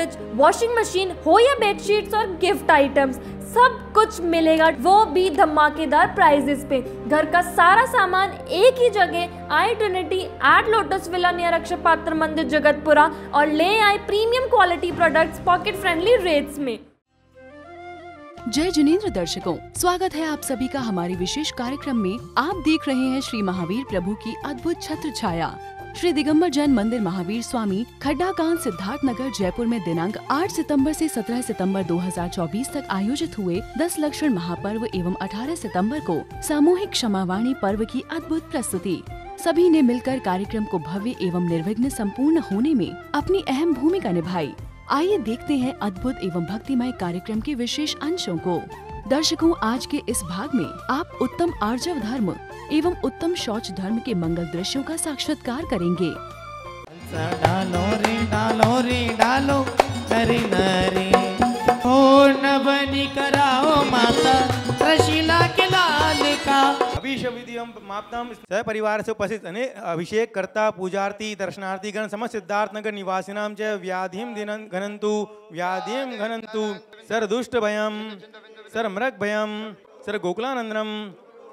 Fridge, washing machine हो या bedsheets और गिफ्ट आइटम्स, सब कुछ मिलेगा, वो भी धमाकेदार प्राइजेस पे। घर का सारा सामान एक ही जगह आई Trinity at Lotus Villa near अक्षपात्र मंदिर जगतपुरा, और ले आए premium quality products pocket friendly rates में। जय जिनेंद्र दर्शकों, स्वागत है आप सभी का हमारे विशेष कार्यक्रम में। आप देख रहे हैं श्री महावीर प्रभु की अद्भुत छत्र छाया। श्री दिगंबर जैन मंदिर महावीर स्वामी, खड्डा कांड, सिद्धार्थ नगर, जयपुर में दिनांक 8 सितंबर से 17 सितंबर 2024 तक आयोजित हुए 10 लक्षण महापर्व एवं 18 सितंबर को सामूहिक क्षमावाणी पर्व की अद्भुत प्रस्तुति। सभी ने मिलकर कार्यक्रम को भव्य एवं निर्विघ्न संपूर्ण होने में अपनी अहम भूमिका निभाई। आइए देखते हैं अद्भुत एवं भक्तिमय कार्यक्रम के विशेष अंशों को। दर्शकों, आज के इस भाग में आप उत्तम आर्जव धर्म एवं उत्तम शौच धर्म के मंगल दृश्यों का साक्षात्कार करेंगे। डालो रे डालो रे डालो नरे नरे, ओ नवनी कराओ माता रशीला के लाल का। अभिषेविधियम मापतम सह परिवार से उपस्थित अभिषेक कर्ता, पूजार्थी, दर्शनार्थी गण समस्त सिद्धार्थ नगर निवासिनाम च व्याधिम घनंतु व्याधिम घनंतु, सर दुष्ट भयम सर मृग भयम सर गोकुलानंदनम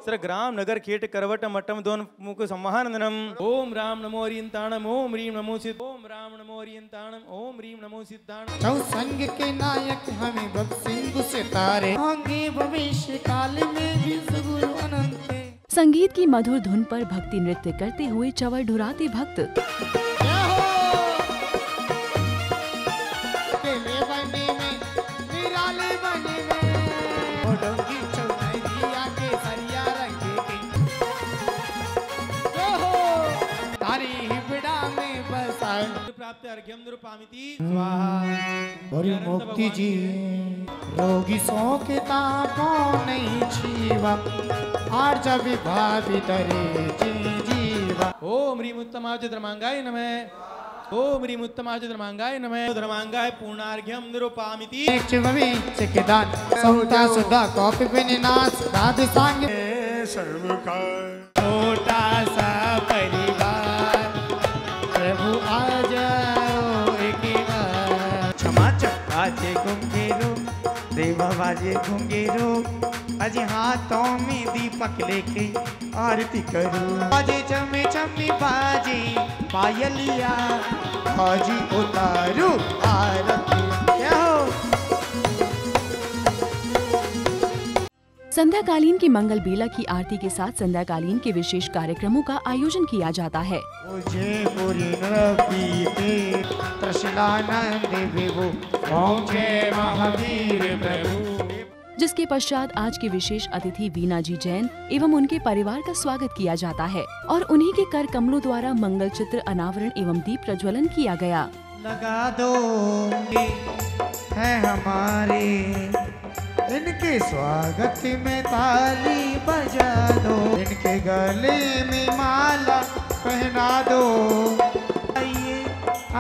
सर ग्राम नगर खेट करवट मटम दोन मुख सम्मानंदनम। ओम राम नमो रियंताणम ओम रीम नमो सिद्ध, ओम राम नमो रियंताणम ओम रीम नमो सिद्धाणम। चौ संग के नायक हमें भक्त सिंधु सितारे, आगे भविष्य काल में भी सगुरु अनंत। संगीत की मधुर धुन पर भक्ति नृत्य करते हुए चवर ढुराते भक्त। बड़ी मुक्ति जी रोगी सो के ताको नहीं जीवा, आर जब भावी तरे जी जीवा। ओम रीम उत्तमाय धर्मांगाय नमः, ओम रीम उत्तमाय धर्मांगाय नमः, धर्मांगाय पूर्णार्घ्यं निरूपामिति। चिववी चिकिदान सहुता सुधा कॉपी बिन नाच दाद सांग सर्व का छोटा सा परिवार प्रभु आज बाजे घुंगेरो देवा बाजे घुंगेरो, अजी हाथों में दीपक लेके आरती करो। बाजे चमे चमे बाजे पायलिया बाजी उतारो आरती। संध्याकालीन की मंगल बेला की आरती के साथ संध्याकालीन के विशेष कार्यक्रमों का आयोजन किया जाता है। जिसके पश्चात आज के विशेष अतिथि बीना जी जैन एवं उनके परिवार का स्वागत किया जाता है और उन्हीं के कर कमलों द्वारा मंगल चित्र अनावरण एवं दीप प्रज्वलन किया गया। लगा दो है हमारे इनके स्वागत में ताली बजा दो, इनके गले में माला पहना दो, आइए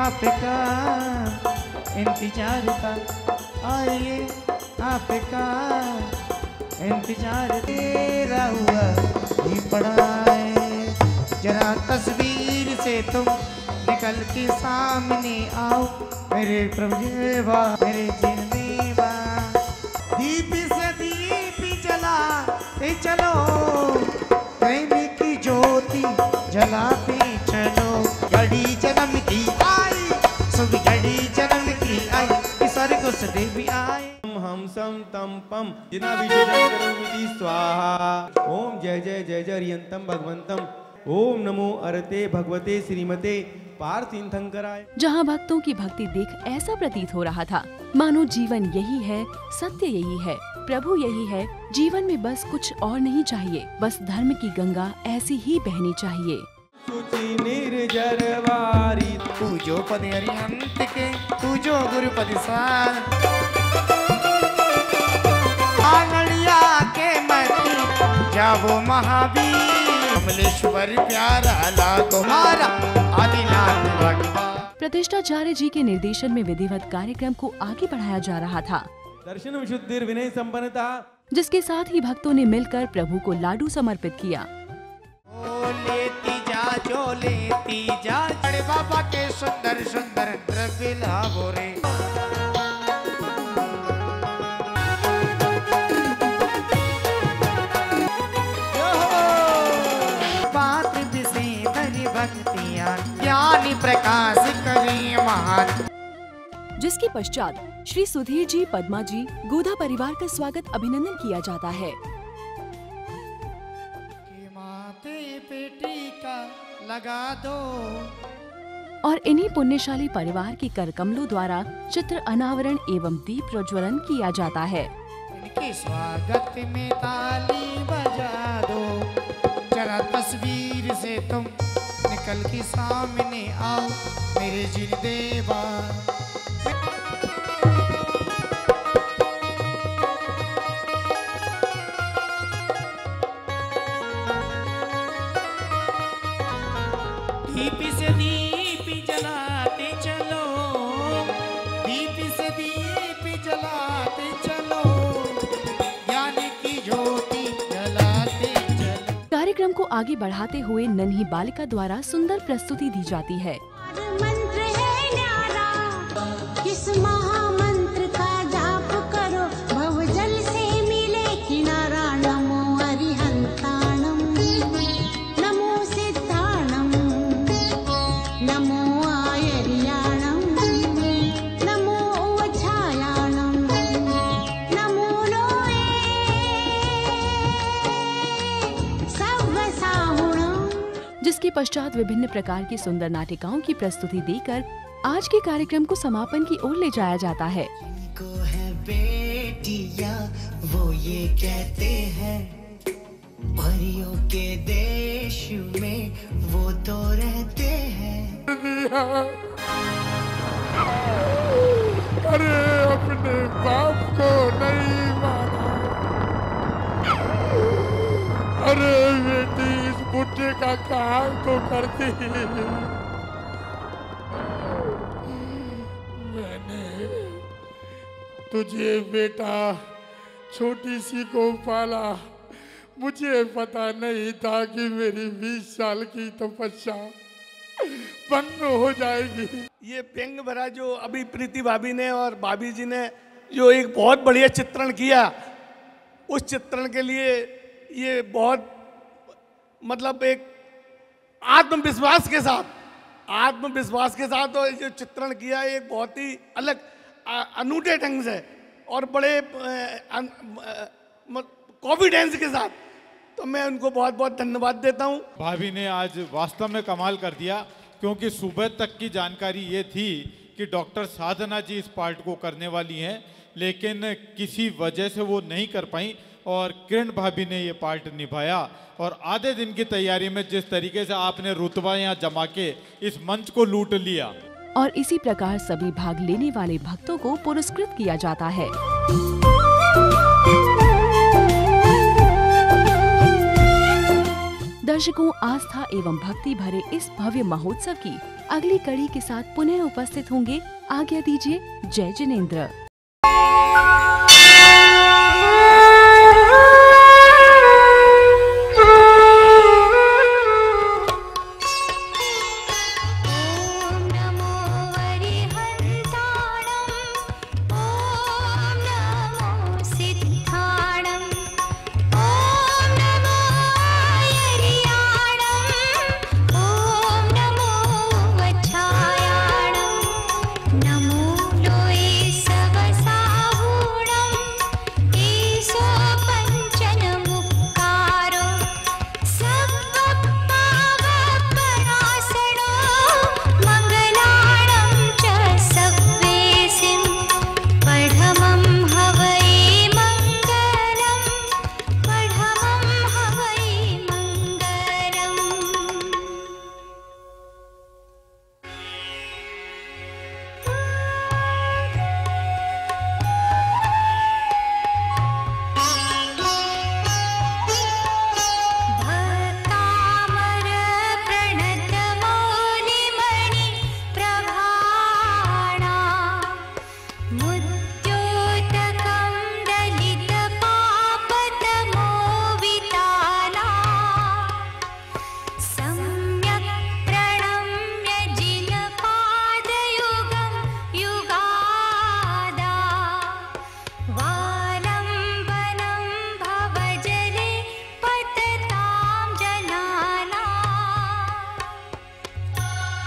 आपका इंतजार था, आइए आपका इंतजार तेरा हुआ ही पड़ा है। जरा तस्वीर से तुम निकल के सामने आओ मेरे प्रभु देवा मेरे जिन देवा, दीप से दीप जला ते चलो, प्रेम की ज्योति जलाते चलो। घड़ी जन्म की आई सुबह घड़ी जन्म की आई कुछ देवी आए हम सम तम पम जिना विजय स्वाहा। ओम जय जय जय जय रियंतम भगवंतम ओम नमो अरते भगवते श्रीमते पार्थिंथंकराय। जहां भक्तों की भक्ति देख ऐसा प्रतीत हो रहा था मानो जीवन यही है, सत्य यही है, प्रभु यही है, जीवन में बस कुछ और नहीं चाहिए, बस धर्म की गंगा ऐसी ही बहनी चाहिए। पूजो पद अरिहंत के पूजो गुरु पद सार, आंगड़िया के मती जावो महावीर कमलेश्वर प्यारा लागो मारा आदिनाथ भगवान। प्रतिष्ठाचार्य जी के निर्देशन में विधिवत कार्यक्रम को आगे बढ़ाया जा रहा था। दर्शन शुद्धिर विनय संपन्नता, जिसके साथ ही भक्तों ने मिलकर प्रभु को लाडू समर्पित किया। जो लेती जा बड़े बाबा के सुंदर सुंदर द्रव्य लाभो रे। भक्तियां ज्ञानी प्रकाश करें महान। जिसके पश्चात श्री सुधीर जी, पद्मा जी, गोदा परिवार का स्वागत अभिनंदन किया जाता है। माथे पे टीका लगा दो। और इन्हीं पुण्यशाली परिवार के करकमलों द्वारा चित्र अनावरण एवं दीप प्रज्वलन किया जाता है। इनके स्वागत में ताली बजा दो। जरा तस्वीर से तुम निकल के सामने आओ मेरे जिन देवा। कार्यक्रम को आगे बढ़ाते हुए नन्ही बालिका द्वारा सुंदर प्रस्तुति दी जाती है। मंत्र है न्यारा, इस महामंत्र का जाप करो, भव जल से मिले किनारा। नमो अरिहंताणम, नमो सिद्धाणम, नमो आयरियाणम, नमो उच्छायाणम, नमो लोए सर्वसाहुणम। जिसके पश्चात विभिन्न प्रकार की सुंदर नाटिकाओं की प्रस्तुति देकर आज के कार्यक्रम को समापन की ओर ले जाया जाता है। जिनको है बेटिया वो ये कहते हैं, परियों के देश में वो तो रहते हैं। अरे अपने बाप को नहीं माना। अरे बेटी इस बुढ़े का काम तो करती है। तुझे बेटा छोटी सी को पाला, मुझे पता नहीं था कि मेरी 20 साल की तपस्या भंग हो जाएगी। ये व्यंग भरा जो अभी प्रीति भाभी ने और भाभी जी ने जो एक बहुत बढ़िया चित्रण किया, उस चित्रण के लिए ये बहुत मतलब एक आत्मविश्वास के साथ और जो चित्रण किया एक बहुत ही अलग अनूठे ढंग से और बड़े कॉन्फिडेंस के साथ, तो मैं उनको बहुत बहुत धन्यवाद देता हूं। भाभी ने आज वास्तव में कमाल कर दिया, क्योंकि सुबह तक की जानकारी ये थी कि डॉक्टर साधना जी इस पार्ट को करने वाली हैं, लेकिन किसी वजह से वो नहीं कर पाई और किरण भाभी ने ये पार्ट निभाया। और आधे दिन की तैयारी में जिस तरीके से आपने रुतबा यहाँ जमा के इस मंच को लूट लिया, और इसी प्रकार सभी भाग लेने वाले भक्तों को पुरस्कृत किया जाता है। दर्शकों, आस्था एवं भक्ति भरे इस भव्य महोत्सव की अगली कड़ी के साथ पुनः उपस्थित होंगे। आज्ञा दीजिए। जय जिनेंद्र।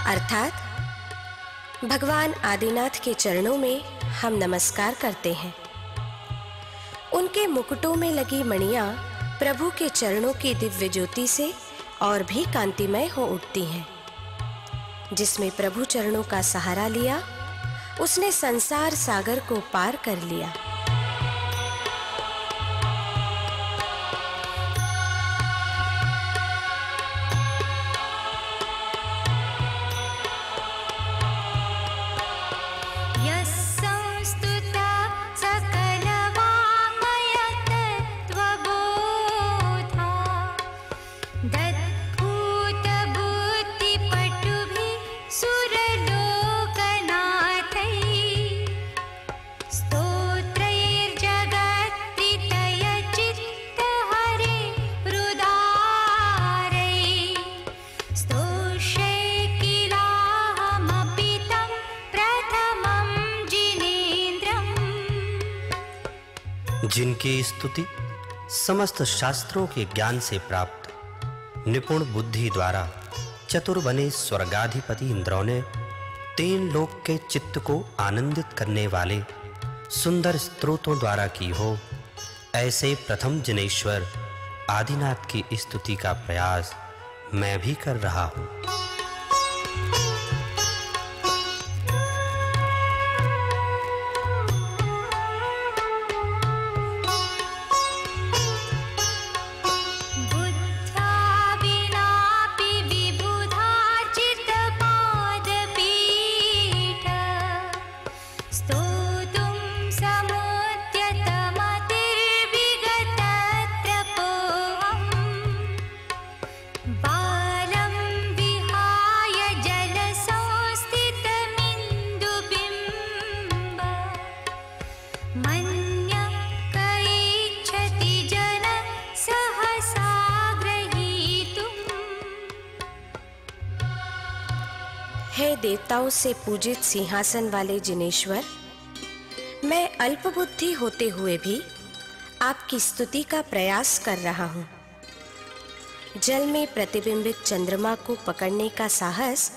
अर्थात भगवान आदिनाथ के चरणों में हम नमस्कार करते हैं। उनके मुकुटों में लगी मणियाँ प्रभु के चरणों की दिव्य ज्योति से और भी कांतिमय हो उठती हैं। जिसमें प्रभु चरणों का सहारा लिया, उसने संसार सागर को पार कर लिया। जिनकी स्तुति समस्त शास्त्रों के ज्ञान से प्राप्त निपुण बुद्धि द्वारा चतुर बने स्वर्गाधिपति इंद्रों ने तीन लोक के चित्त को आनंदित करने वाले सुंदर स्त्रोतों द्वारा की हो, ऐसे प्रथम जनेश्वर आदिनाथ की स्तुति का प्रयास मैं भी कर रहा हूँ। देवताओं से पूजित सिंहासन वाले जिनेश्वर, मैं अल्पबुद्धि होते हुए भी आपकी स्तुति का प्रयास कर रहा हूँ। जल में प्रतिबिंबित चंद्रमा को पकड़ने का साहस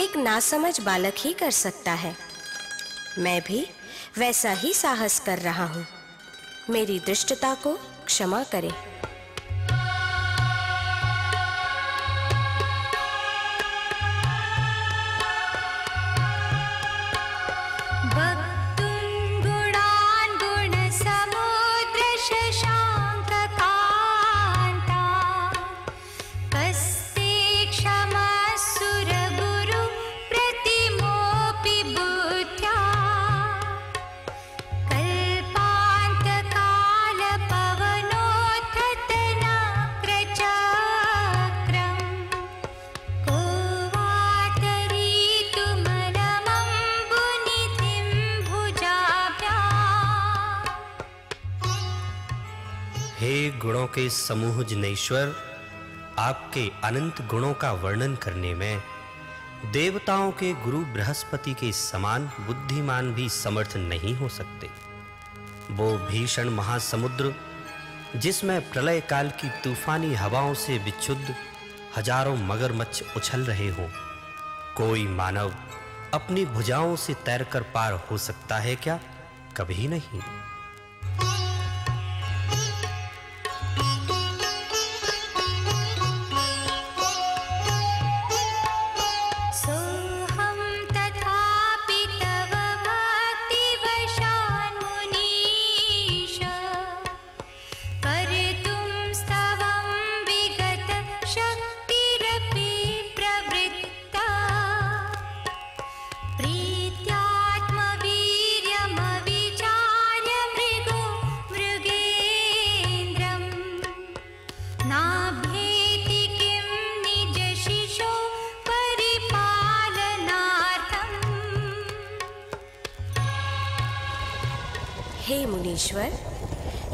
एक नासमझ बालक ही कर सकता है। मैं भी वैसा ही साहस कर रहा हूँ। मेरी धृष्टता को क्षमा करें। गुणों के समूह जिनेश्वर, आपके अनंत गुणों का वर्णन करने में देवताओं के गुरु बृहस्पति के समान बुद्धिमान भी समर्थ नहीं हो सकते। वो भीषण महासमुद्र, जिसमें प्रलय काल की तूफानी हवाओं से विक्षुब्ध हजारों मगरमच्छ उछल रहे हों, कोई मानव अपनी भुजाओं से तैरकर पार हो सकता है क्या? कभी नहीं।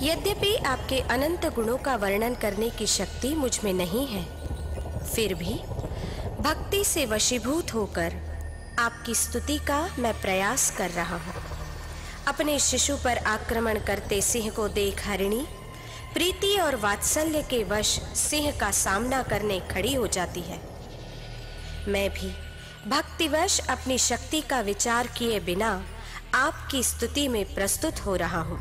यद्यपि आपके अनंत गुणों का वर्णन करने की शक्ति मुझ में नहीं है, फिर भी भक्ति से वशीभूत होकर आपकी स्तुति का मैं प्रयास कर रहा हूँ। अपने शिशु पर आक्रमण करते सिंह को देख हरिणी प्रीति और वात्सल्य के वश सिंह का सामना करने खड़ी हो जाती है। मैं भी भक्तिवश अपनी शक्ति का विचार किए बिना आपकी स्तुति में प्रस्तुत हो रहा हूँ।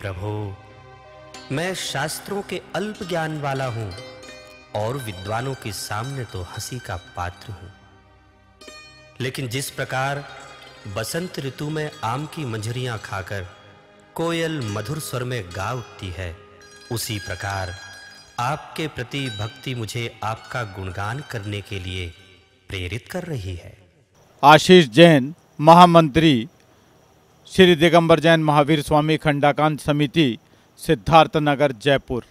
प्रभु, मैं शास्त्रों के अल्प ज्ञान वाला हूं और विद्वानों के सामने तो हंसी का पात्र हूं, लेकिन जिस प्रकार बसंत ऋतु में आम की मंजरियां खाकर कोयल मधुर स्वर में गा उठती है, उसी प्रकार आपके प्रति भक्ति मुझे आपका गुणगान करने के लिए प्रेरित कर रही है। आशीष जैन, महामंत्री, श्री दिगंबर जैन महावीर स्वामी खंडाकांड समिति, सिद्धार्थ नगर, जयपुर।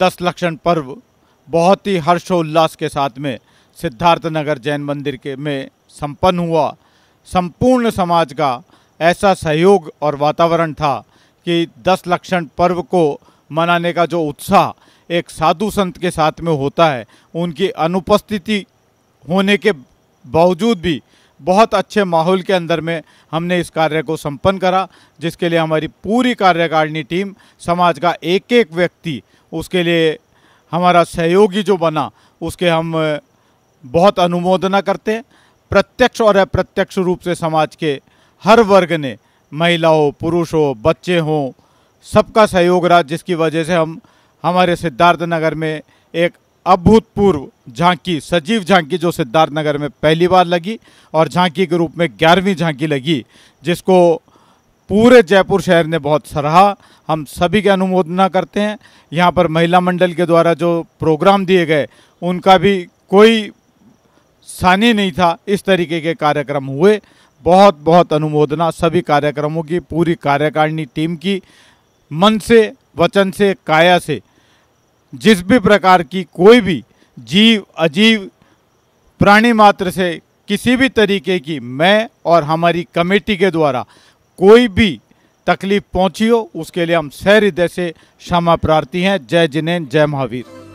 10 लक्षण पर्व बहुत ही हर्षोल्लास के साथ में सिद्धार्थ नगर जैन मंदिर के में संपन्न हुआ। संपूर्ण समाज का ऐसा सहयोग और वातावरण था कि 10 लक्षण पर्व को मनाने का जो उत्साह एक साधु संत के साथ में होता है, उनकी अनुपस्थिति होने के बावजूद भी बहुत अच्छे माहौल के अंदर में हमने इस कार्य को संपन्न करा, जिसके लिए हमारी पूरी कार्यकारिणी टीम, समाज का एक एक व्यक्ति, उसके लिए हमारा सहयोगी जो बना उसके हम बहुत अनुमोदना करते हैं। प्रत्यक्ष और अप्रत्यक्ष रूप से समाज के हर वर्ग ने, महिला हो, पुरुष हो, बच्चे हों, सबका सहयोग रहा, जिसकी वजह से हम हमारे सिद्धार्थ नगर में एक अभूतपूर्व झांकी, सजीव झांकी जो सिद्धार्थ नगर में पहली बार लगी और झांकी के रूप में 11वीं झांकी लगी, जिसको पूरे जयपुर शहर ने बहुत सराहा। हम सभी की अनुमोदना करते हैं। यहाँ पर महिला मंडल के द्वारा जो प्रोग्राम दिए गए उनका भी कोई सानी नहीं था, इस तरीके के कार्यक्रम हुए। बहुत बहुत अनुमोदना सभी कार्यक्रमों की, पूरी कार्यकारिणी टीम की, मन से, वचन से, काया से। जिस भी प्रकार की कोई भी जीव, अजीव, प्राणी मात्र से किसी भी तरीके की मैं और हमारी कमेटी के द्वारा कोई भी तकलीफ पहुंची हो, उसके लिए हम सहृदय से क्षमा प्रार्थी हैं। जय जिनेन्द्र, जय महावीर।